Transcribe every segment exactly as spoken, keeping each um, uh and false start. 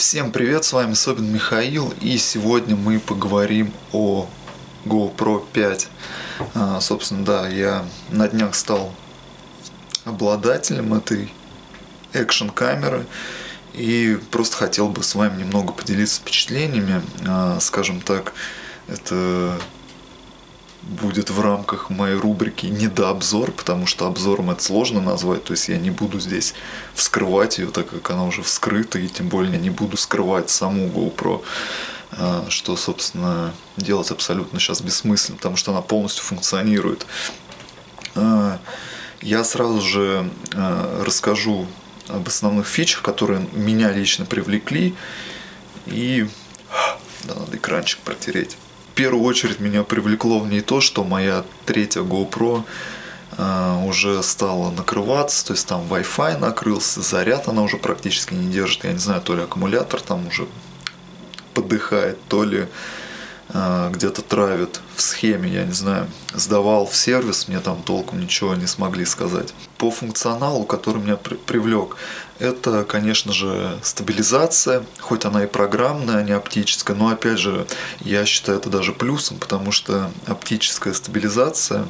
Всем привет, с вами Собин Михаил, и сегодня мы поговорим о GoPro пять. А, собственно, да, я на днях стал обладателем этой экшн-камеры и просто хотел бы с вами немного поделиться впечатлениями. А, скажем так, это будет в рамках моей рубрики недообзор, потому что обзором это сложно назвать, то есть я не буду здесь вскрывать ее, так как она уже вскрыта, и тем более не буду скрывать саму GoPro, что, собственно, делать абсолютно сейчас бессмысленно, потому что она полностью функционирует. Я сразу же расскажу об основных фичах, которые меня лично привлекли, и да, надо экранчик протереть. В первую очередь меня привлекло в ней то, что моя третья GoPro э, уже стала накрываться, то есть там Wi-Fi накрылся, заряд она уже практически не держит, я не знаю, то ли аккумулятор там уже подыхает, то ли э, где-то травит в схеме, я не знаю. Сдавал в сервис, мне там толком ничего не смогли сказать. По функционалу, который меня при привлек, это, конечно же, стабилизация, хоть она и программная, не оптическая, но, опять же, я считаю это даже плюсом, потому что оптическая стабилизация,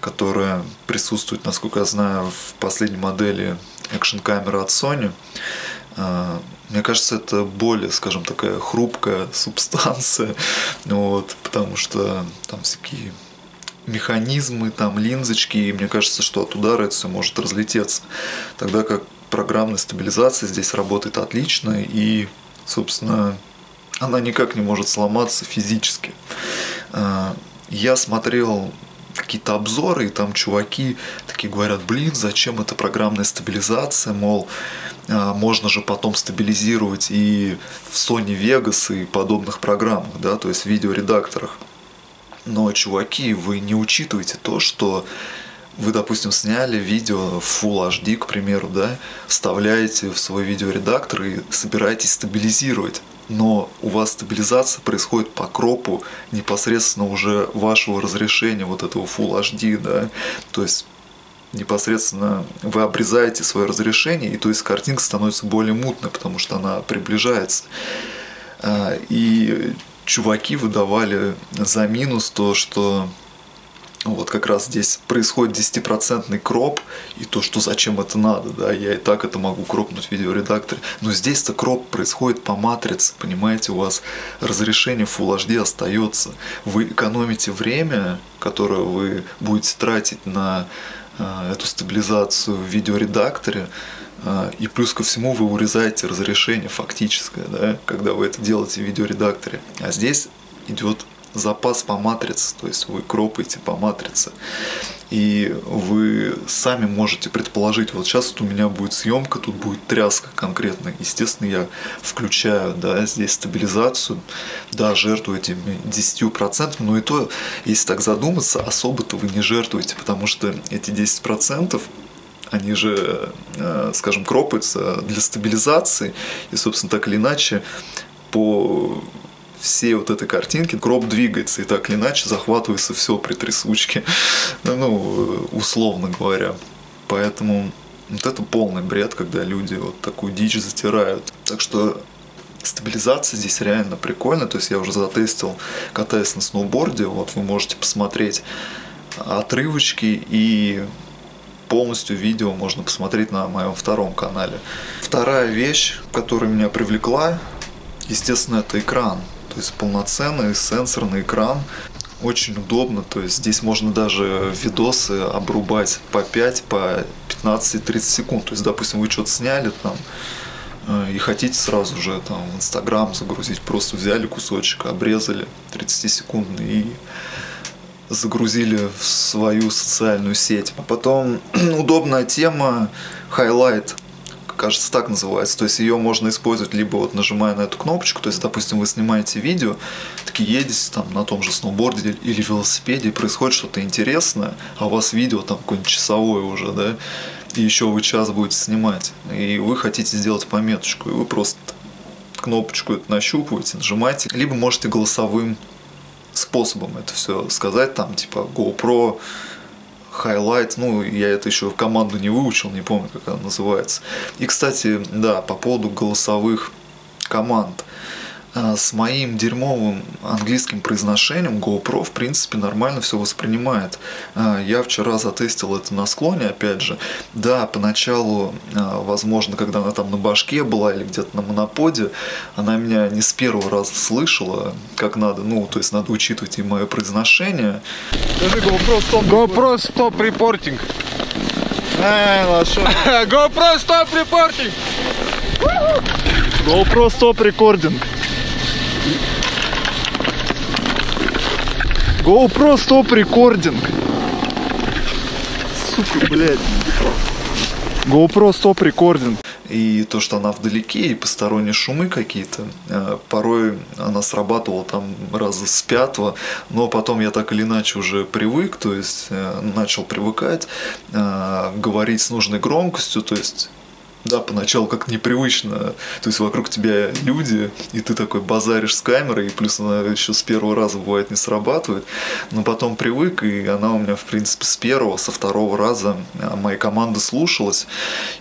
которая присутствует, насколько я знаю, в последней модели экшн-камеры от Sony, мне кажется, это более, скажем, такая хрупкая субстанция, вот, потому что там всякие механизмы, там линзочки, и мне кажется, что от удара это все может разлететься, тогда как программная стабилизация здесь работает отлично, и, собственно, она никак не может сломаться физически. Я смотрел какие-то обзоры, и там чуваки такие говорят: блин, зачем эта программная стабилизация, мол, можно же потом стабилизировать и в Sony Vegas и подобных программах, да, то есть в видеоредакторах. Но, чуваки, вы не учитываете то, что вы, допустим, сняли видео в Full эйч ди, к примеру, да, вставляете в свой видеоредактор и собираетесь стабилизировать, но у вас стабилизация происходит по кропу непосредственно уже вашего разрешения вот этого Full эйч ди, да, то есть непосредственно вы обрезаете свое разрешение, и то есть картинка становится более мутной, потому что она приближается. И чуваки выдавали за минус то, что вот как раз здесь происходит десятипроцентный кроп, и то, что зачем это надо, да, я и так это могу кропнуть в видеоредакторе, но здесь-то кроп происходит по матрице, понимаете, у вас разрешение Full эйч ди остается, вы экономите время, которое вы будете тратить на э, эту стабилизацию в видеоредакторе, э, и плюс ко всему вы урезаете разрешение фактическое, да, когда вы это делаете в видеоредакторе, а здесь идет запас по матрице, то есть вы кропаете по матрице, и вы сами можете предположить, вот сейчас вот у меня будет съемка, тут будет тряска конкретно, естественно, я включаю, да, здесь стабилизацию, да, жертвую этими десятью процентами, но и то, если так задуматься, особо-то вы не жертвуете, потому что эти десять процентов, они же, скажем, кропаются для стабилизации, и, собственно, так или иначе, по всей вот этой картинки кроп двигается, и так или иначе захватывается все при трясучке, ну, условно говоря. Поэтому вот это полный бред, когда люди вот такую дичь затирают. Так что стабилизация здесь реально прикольная, то есть я уже затестил, катаясь на сноуборде, вот вы можете посмотреть отрывочки, и полностью видео можно посмотреть на моем втором канале. Вторая вещь, которая меня привлекла, естественно, это экран. То есть полноценный сенсорный экран, очень удобно, то есть здесь можно даже видосы обрубать по пять, по пятнадцать тридцать секунд, то есть, допустим, вы что-то сняли там и хотите сразу же там в Инстаграм загрузить, просто взяли кусочек, обрезали тридцатисекундный и загрузили в свою социальную сеть. А потом удобная тема хайлайт, кажется, так называется, то есть ее можно использовать либо вот нажимая на эту кнопочку, то есть, допустим, вы снимаете видео, таки едете там на том же сноуборде или велосипеде, и происходит что-то интересное, а у вас видео там какое-нибудь часовое уже, да, и еще вы час будете снимать, и вы хотите сделать пометочку, и вы просто кнопочку это нащупываете, нажимаете, либо можете голосовым способом это все сказать, там, типа, GoPro Highlight, ну, я это еще в команду не выучил, не помню, как она называется. И, кстати, да, по поводу голосовых команд. С моим дерьмовым английским произношением GoPro, в принципе, нормально все воспринимает. Я вчера затестил это на склоне, опять же. Да, поначалу, возможно, когда она там на башке была или где-то на моноподе, она меня не с первого раза слышала, как надо. Ну, то есть, надо учитывать и мое произношение. Скажи, GoPro стоп. GoPro стоп репортинг. GoPro стоп репортинг. GoPro стоп рекординг. GoPro стоп рекординг. Сука, блядь. GoPro стоп рекординг. И то, что она вдалеке, и посторонние шумы какие-то. Порой она срабатывала там раза с пятого, но потом я так или иначе уже привык, то есть начал привыкать, говорить с нужной громкостью, то есть... Да, поначалу как-то непривычно, то есть вокруг тебя люди, и ты такой базаришь с камерой, и плюс она еще с первого раза бывает не срабатывает, но потом привык, и она у меня в принципе с первого, со второго раза моя команда слушалась,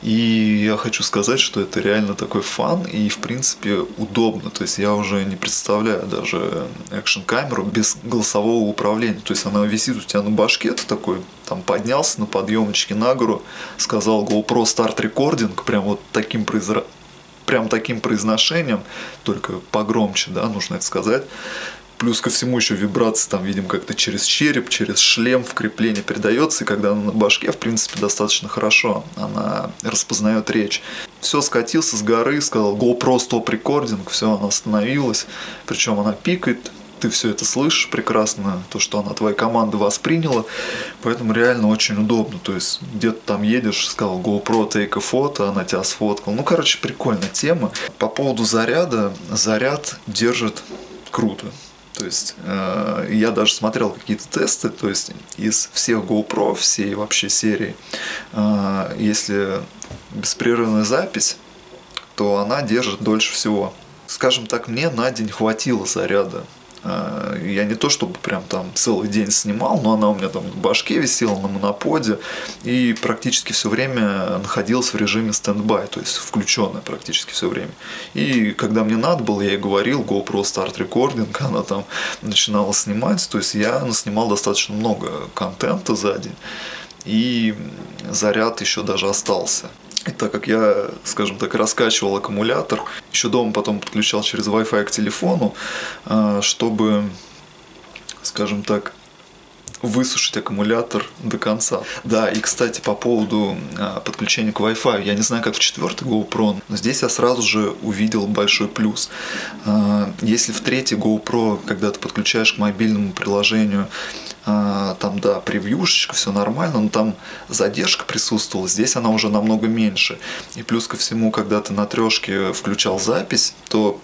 и я хочу сказать, что это реально такой фан и в принципе удобно, то есть я уже не представляю даже экшн-камеру без голосового управления, то есть она висит у тебя на башке, ты такой... Там поднялся на подъемничке на гору, сказал GoPro старт рекординг, прям вот таким, произра... прям таким произношением, только погромче, да, нужно это сказать. Плюс ко всему еще вибрации там, видим, как-то через череп, через шлем в крепление передается, и когда она на башке, в принципе, достаточно хорошо, она распознает речь. Все, скатился с горы, сказал GoPro стоп рекординг, все, она остановилась, причем она пикает. Ты все это слышишь прекрасно, то, что она твоя команда восприняла, поэтому реально очень удобно, то есть где-то там едешь, сказал GoPro, take a photo, она тебя сфоткала, ну короче, прикольная тема. По поводу заряда, заряд держит круто, то есть э, я даже смотрел какие-то тесты, то есть из всех GoPro, всей вообще серии, э, если беспрерывная запись, то она держит дольше всего. Скажем так, мне на день хватило заряда. Я не то чтобы прям там целый день снимал, но она у меня там в башке висела на моноподе и практически все время находилась в режиме стендбай, то есть включенная практически все время. И когда мне надо было, я ей говорил GoPro Start Recording, она там начинала снимать, то есть я наснимал достаточно много контента за день, и заряд еще даже остался. И так как я, скажем так, раскачивал аккумулятор, еще дома потом подключал через Wi-Fi к телефону, чтобы, скажем так, высушить аккумулятор до конца. Да, и, кстати, по поводу подключения к Wi-Fi, я не знаю, как в четвёртой GoPro, но здесь я сразу же увидел большой плюс. Если в третьей GoPro, когда ты подключаешь к мобильному приложению, там, да, превьюшечка, все нормально, но там задержка присутствовала, здесь она уже намного меньше. И плюс ко всему, когда ты на трешке включал запись, то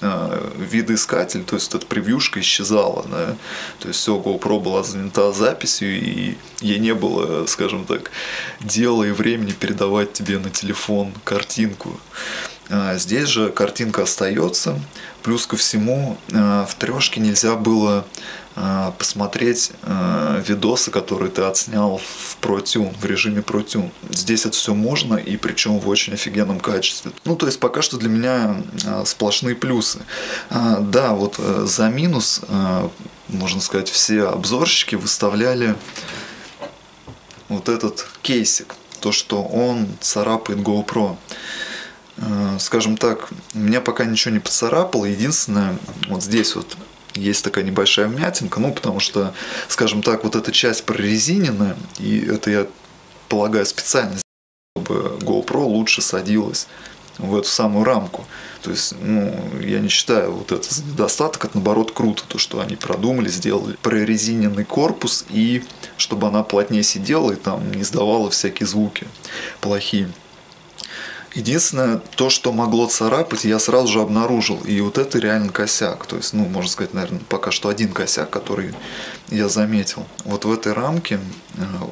э, видоискатель, то есть эта превьюшка исчезала, да? То есть все, GoPro была занята записью, и ей не было, скажем так, дела и времени передавать тебе на телефон картинку. А здесь же картинка остается. Плюс ко всему, э, в трешке нельзя было посмотреть э, видосы, которые ты отснял в ProTune, в режиме ProTune. Здесь это все можно, и причем в очень офигенном качестве. Ну, то есть пока что для меня э, сплошные плюсы. А, да, вот э, за минус, э, можно сказать, все обзорщики выставляли вот этот кейсик, то, что он царапает GoPro. Э, скажем так, меня пока ничего не поцарапало, единственное, вот здесь вот есть такая небольшая вмятинка, ну, потому что, скажем так, вот эта часть прорезиненная, и это, я полагаю, специально, чтобы GoPro лучше садилась в эту самую рамку. То есть, ну, я не считаю вот это недостаток, это, наоборот, круто, то, что они продумали, сделали прорезиненный корпус, и чтобы она плотнее сидела и там не издавала всякие звуки плохие. Единственное, то, что могло царапать, я сразу же обнаружил. И вот это реально косяк. То есть, ну, можно сказать, наверное, пока что один косяк, который я заметил. Вот в этой рамке,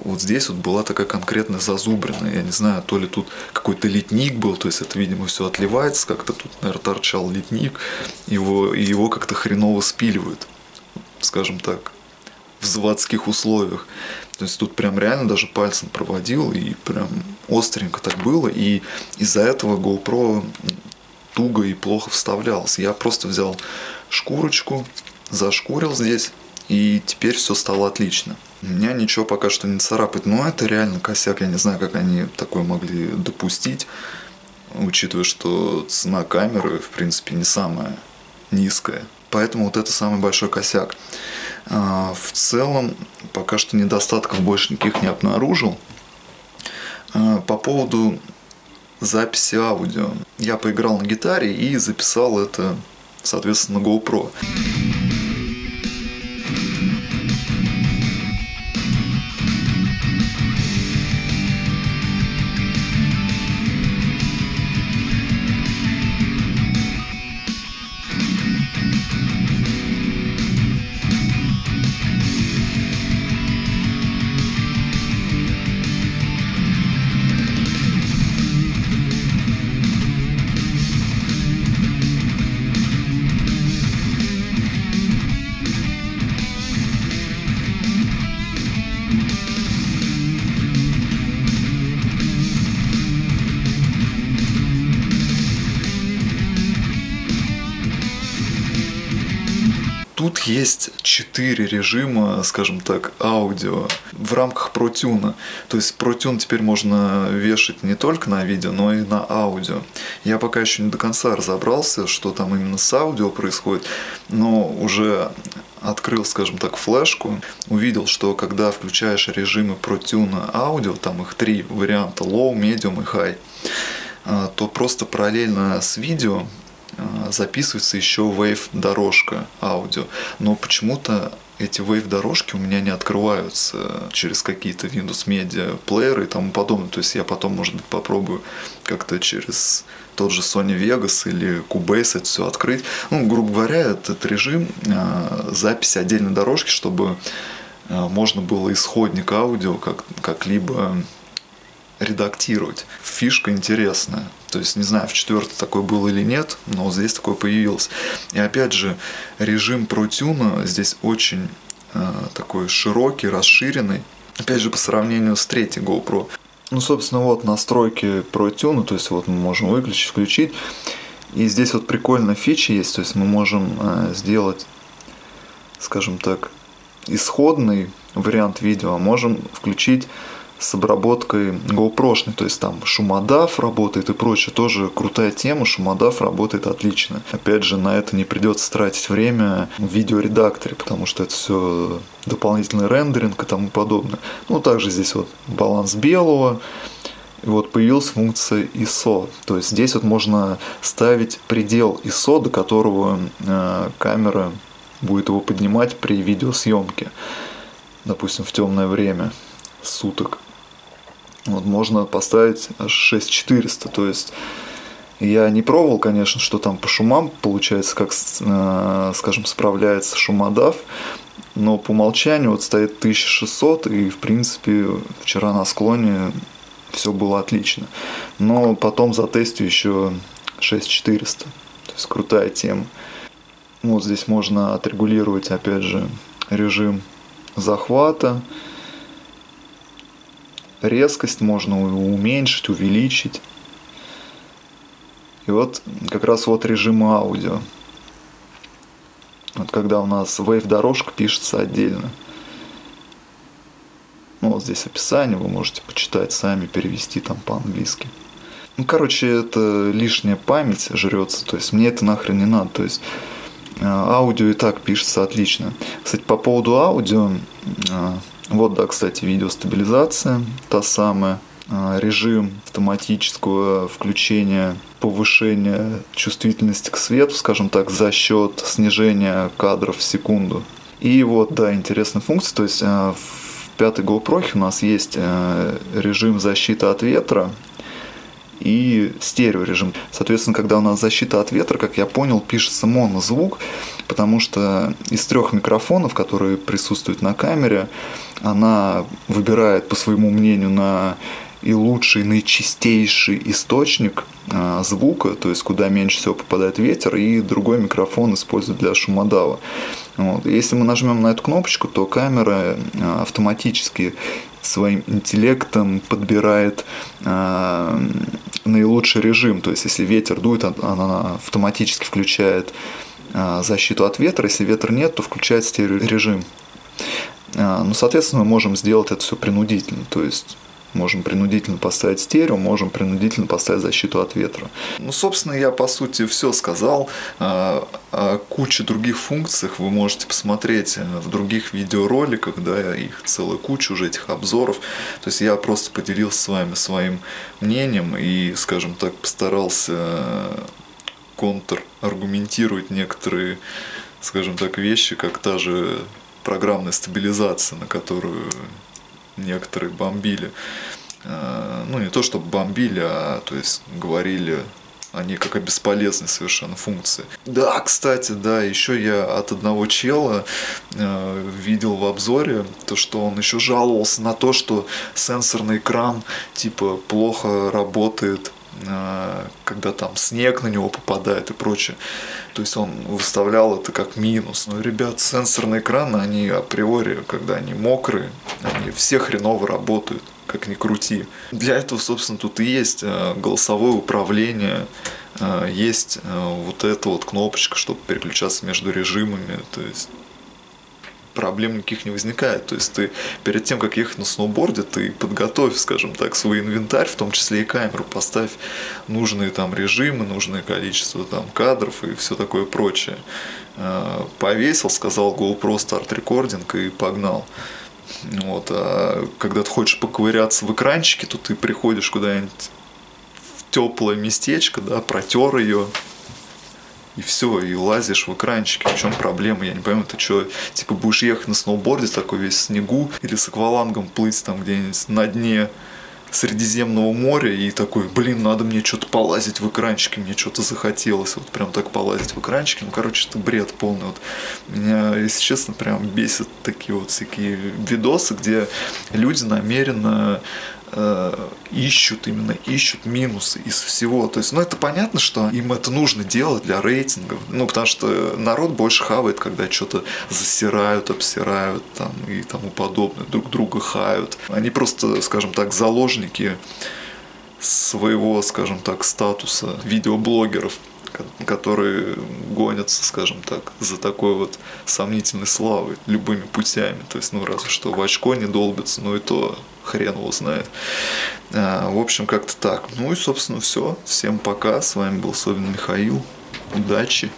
вот здесь вот была такая конкретная зазубрина. Я не знаю, то ли тут какой-то литник был, то есть это, видимо, все отливается. Как-то тут, наверное, торчал литник, его, и его как-то хреново спиливают, скажем так, в заводских условиях. То есть тут прям реально даже пальцем проводил, и прям остренько так было, и из-за этого GoPro туго и плохо вставлялось. Я просто взял шкурочку, зашкурил здесь, и теперь все стало отлично. Меня ничего пока что не царапает, но это реально косяк, я не знаю, как они такое могли допустить, учитывая, что цена камеры, в принципе, не самая низкая. Поэтому вот это самый большой косяк. В целом, пока что недостатков больше никаких не обнаружил. По поводу записи аудио. Я поиграл на гитаре и записал это, соответственно, на GoPro. Тут есть четыре режима, скажем так, аудио в рамках протюна. То есть протюн теперь можно вешать не только на видео, но и на аудио. Я пока еще не до конца разобрался, что там именно с аудио происходит, но уже открыл, скажем так, флешку, увидел, что когда включаешь режимы протюна аудио, там их три варианта, low, medium и high, то просто параллельно с видео записывается еще wave-дорожка аудио, но почему-то эти wave-дорожки у меня не открываются через какие-то Windows Media плееры и тому подобное. То есть я потом, может быть, попробую как-то через тот же Sony Vegas или Cubase это все открыть. Ну, грубо говоря, этот режим записи отдельной дорожки, чтобы можно было исходник аудио как-либо редактировать. Фишка интересная. То есть, не знаю, в четвертый такой был или нет, но здесь такой появился. И опять же, режим протюна здесь очень э, такой широкий, расширенный. Опять же, по сравнению с третьей GoPro. Ну, собственно, вот настройки протюна. То есть, вот мы можем выключить, включить. И здесь вот прикольная фича есть. То есть, мы можем э, сделать, скажем так, исходный вариант видео. А можем включить с обработкой GoPro-шной, то есть там шумодав работает и прочее, тоже крутая тема, шумодав работает отлично. Опять же, на это не придется тратить время в видеоредакторе, потому что это все дополнительный рендеринг и тому подобное. Ну, также здесь вот баланс белого, и вот появилась функция ай эс о, то есть здесь вот можно ставить предел ай эс о, до которого э, камера будет его поднимать при видеосъемке, допустим, в темное время суток. Вот можно поставить аж шесть тысяч четыреста, то есть я не пробовал, конечно, что там по шумам получается, как, скажем, справляется шумодав, но по умолчанию вот стоит тысяча шестьсот, и в принципе вчера на склоне все было отлично, но потом затестю еще шесть тысяч четыреста, то есть крутая тема. Вот здесь можно отрегулировать, опять же, режим захвата, резкость можно уменьшить, увеличить. И вот как раз вот режимы аудио. Вот когда у нас wave-дорожка пишется отдельно. Ну, вот здесь описание, вы можете почитать сами, перевести там по-английски. Ну, короче, это лишняя память жрется, то есть мне это нахрен не надо, то есть аудио и так пишется отлично. Кстати, по поводу аудио... Вот, да, кстати, видеостабилизация, та самая, режим автоматического включения, повышения чувствительности к свету, скажем так, за счет снижения кадров в секунду. И вот, да, интересная функция, то есть в пятой GoPro у нас есть режим защиты от ветра и стереорежим. Соответственно, когда у нас защита от ветра, как я понял, пишется монозвук, потому что из трех микрофонов, которые присутствуют на камере, она выбирает, по своему мнению, на и лучший, наичистейший источник а, звука, то есть куда меньше всего попадает ветер, и другой микрофон используют для шумодава. Вот. Если мы нажмем на эту кнопочку, то камера а, автоматически своим интеллектом подбирает а, наилучший режим. То есть, если ветер дует, она автоматически включает защиту от ветра. Если ветра нет, то включает стереорежим. Ну, соответственно, мы можем сделать это все принудительно. То есть, можем принудительно поставить стерео, можем принудительно поставить защиту от ветра. Ну, собственно, я по сути все сказал. О куче других функций вы можете посмотреть в других видеороликах, да, их целая куча уже, этих обзоров. То есть я просто поделился с вами своим мнением и, скажем так, постарался контраргументировать некоторые, скажем так, вещи, как та же программная стабилизация, на которую некоторые бомбили, ну не то чтобы бомбили, а то есть говорили они как о бесполезной совершенно функции. Да, кстати, да, еще я от одного чела э, видел в обзоре, то, что он еще жаловался на то, что сенсорный экран типа плохо работает, э, когда там снег на него попадает и прочее. То есть он выставлял это как минус. Но, ребят, сенсорные экраны, они априори, когда они мокрые, они все хреново работают. Как ни крути. Для этого, собственно, тут и есть голосовое управление, есть вот эта вот кнопочка, чтобы переключаться между режимами, то есть проблем никаких не возникает. То есть ты перед тем, как ехать на сноуборде, ты подготовь, скажем так, свой инвентарь, в том числе и камеру, поставь нужные там режимы, нужное количество там кадров и все такое прочее. Повесил, сказал GoPro Start Recording и погнал. Вот, а когда ты хочешь поковыряться в экранчике, то ты приходишь куда-нибудь в теплое местечко, да, протер ее, и все, и лазишь в экранчике. В чем проблема? Я не пойму, ты что, типа будешь ехать на сноуборде такой весь в снегу, или с аквалангом плыть там где-нибудь на дне Средиземного моря и такой, блин, надо мне что-то полазить в экранчике, мне что-то захотелось, вот прям так полазить в экранчике. Ну, короче, это бред полный. Вот. Меня, если честно, прям бесят такие вот всякие видосы, где люди намеренно э, ищут, именно ищут минусы из всего. То есть, ну, это понятно, что им это нужно делать для рейтингов, ну, потому что народ больше хавает, когда что-то засирают, обсирают там и тому подобное, друг друга хают. Они просто, скажем так, заложники своего, скажем так, статуса видеоблогеров, которые гонятся, скажем так, за такой вот сомнительной славой любыми путями. То есть, ну, разве что в очко не долбится, ну и то хрен его знает. А, в общем, как-то так. Ну и, собственно, все. Всем пока. С вами был Собин Михаил. Удачи.